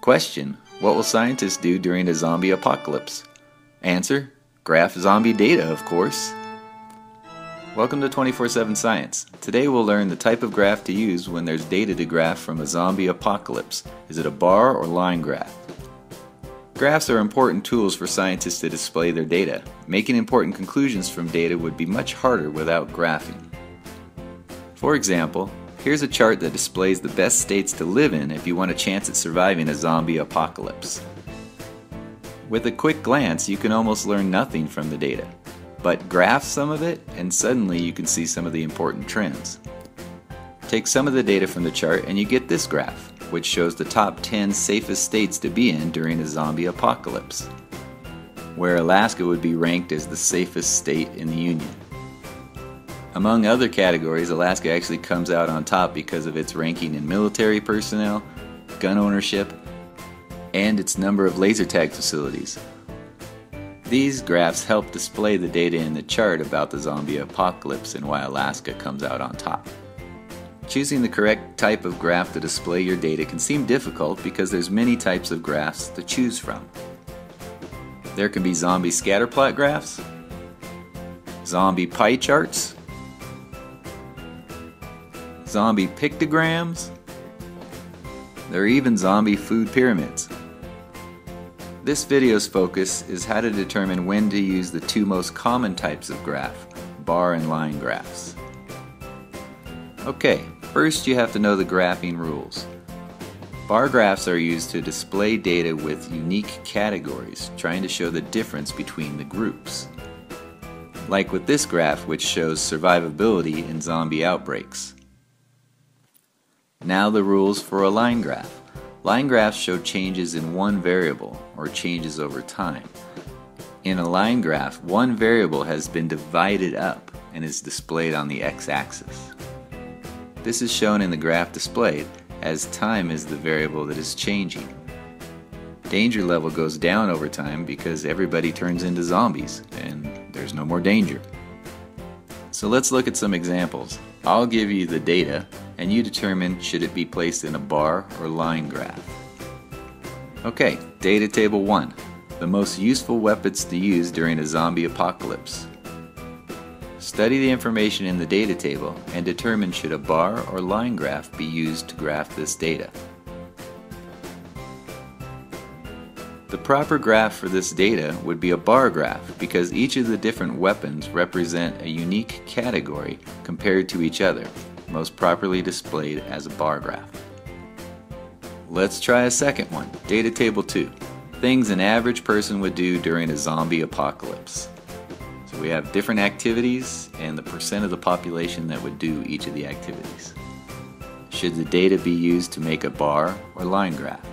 Question: what will scientists do during a zombie apocalypse? Answer: graph zombie data, of course. Welcome to 247 Science. Today we'll learn the type of graph to use when there's data to graph from a zombie apocalypse. Is it a bar or line graph? Graphs are important tools for scientists to display their data. Making important conclusions from data would be much harder without graphing. For example, here's a chart that displays the best states to live in if you want a chance at surviving a zombie apocalypse. With a quick glance, you can almost learn nothing from the data, but graph some of it and suddenly you can see some of the important trends. Take some of the data from the chart and you get this graph, which shows the top 10 safest states to be in during a zombie apocalypse, where Alaska would be ranked as the safest state in the Union. Among other categories, Alaska actually comes out on top because of its ranking in military personnel, gun ownership, and its number of laser tag facilities. These graphs help display the data in the chart about the zombie apocalypse and why Alaska comes out on top. Choosing the correct type of graph to display your data can seem difficult because there's many types of graphs to choose from. There can be zombie scatterplot graphs, zombie pie charts, zombie pictograms, there are even zombie food pyramids. This video's focus is how to determine when to use the two most common types of graph, bar and line graphs. Okay, first you have to know the graphing rules. Bar graphs are used to display data with unique categories, trying to show the difference between the groups. Like with this graph, which shows survivability in zombie outbreaks. Now the rules for a line graph. Line graphs show changes in one variable, or changes over time. In a line graph, one variable has been divided up and is displayed on the x-axis. This is shown in the graph displayed, as time is the variable that is changing. Danger level goes down over time because everybody turns into zombies and there's no more danger. So let's look at some examples. I'll give you the data and you determine should it be placed in a bar or line graph. Okay, data table 1. The most useful weapons to use during a zombie apocalypse. Study the information in the data table and determine should a bar or line graph be used to graph this data. The proper graph for this data would be a bar graph because each of the different weapons represent a unique category compared to each other, most properly displayed as a bar graph. Let's try a second one, data table 2. Things an average person would do during a zombie apocalypse. We have different activities and the percent of the population that would do each of the activities. Should the data be used to make a bar or line graph?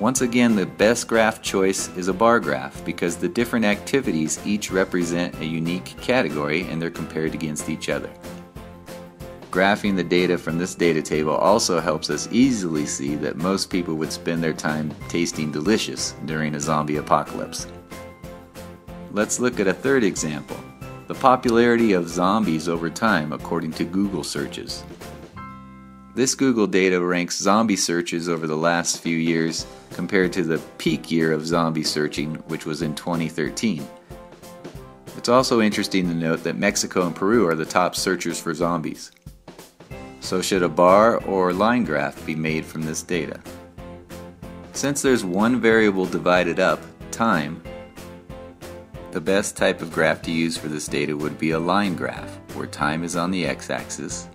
Once again, the best graph choice is a bar graph because the different activities each represent a unique category and they're compared against each other. Graphing the data from this data table also helps us easily see that most people would spend their time tasting delicious during a zombie apocalypse. Let's look at a third example, the popularity of zombies over time according to Google searches. This Google data ranks zombie searches over the last few years compared to the peak year of zombie searching, which was in 2013. It's also interesting to note that Mexico and Peru are the top searchers for zombies. So should a bar or line graph be made from this data? Since there's one variable divided up, time, the best type of graph to use for this data would be a line graph, where time is on the x-axis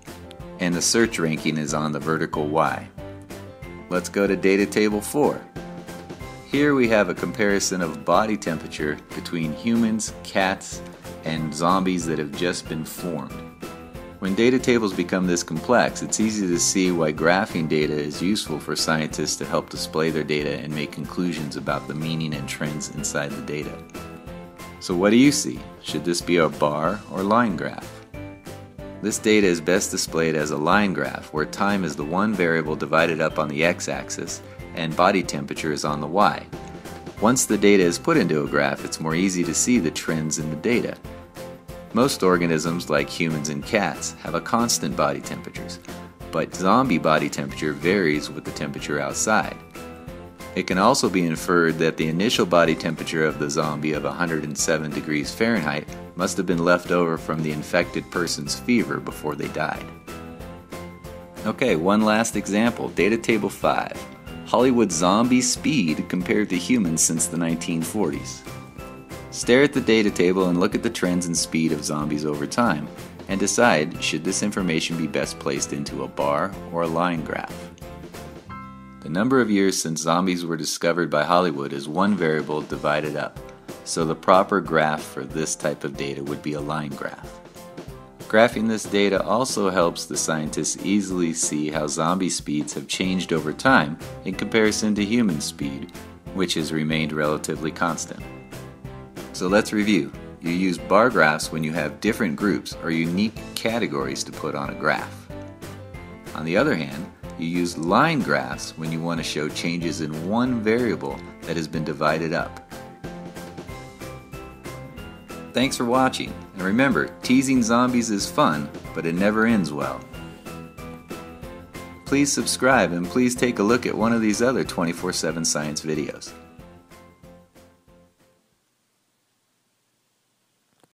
and the search ranking is on the vertical y. Let's go to data table 4. Here we have a comparison of body temperature between humans, cats, and zombies that have just been formed. When data tables become this complex, it's easy to see why graphing data is useful for scientists to help display their data and make conclusions about the meaning and trends inside the data. So what do you see? Should this be a bar or line graph? This data is best displayed as a line graph where time is the one variable divided up on the x-axis and body temperature is on the y. Once the data is put into a graph, it's more easy to see the trends in the data. Most organisms, like humans and cats, have a constant body temperatures, but zombie body temperature varies with the temperature outside. It can also be inferred that the initial body temperature of the zombie of 107 degrees Fahrenheit must have been left over from the infected person's fever before they died. Okay, one last example, data table 5. Hollywood zombie speed compared to humans since the 1940s. Stare at the data table and look at the trends in speed of zombies over time, and decide should this information be best placed into a bar or a line graph. The number of years since zombies were discovered by Hollywood is one variable divided up, so the proper graph for this type of data would be a line graph. Graphing this data also helps the scientists easily see how zombie speeds have changed over time in comparison to human speed, which has remained relatively constant. So let's review. You use bar graphs when you have different groups or unique categories to put on a graph. On the other hand, you use line graphs when you want to show changes in one variable that has been divided up. Thanks for watching, and remember, teasing zombies is fun, but it never ends well. Please subscribe and please take a look at one of these other 247 Science videos.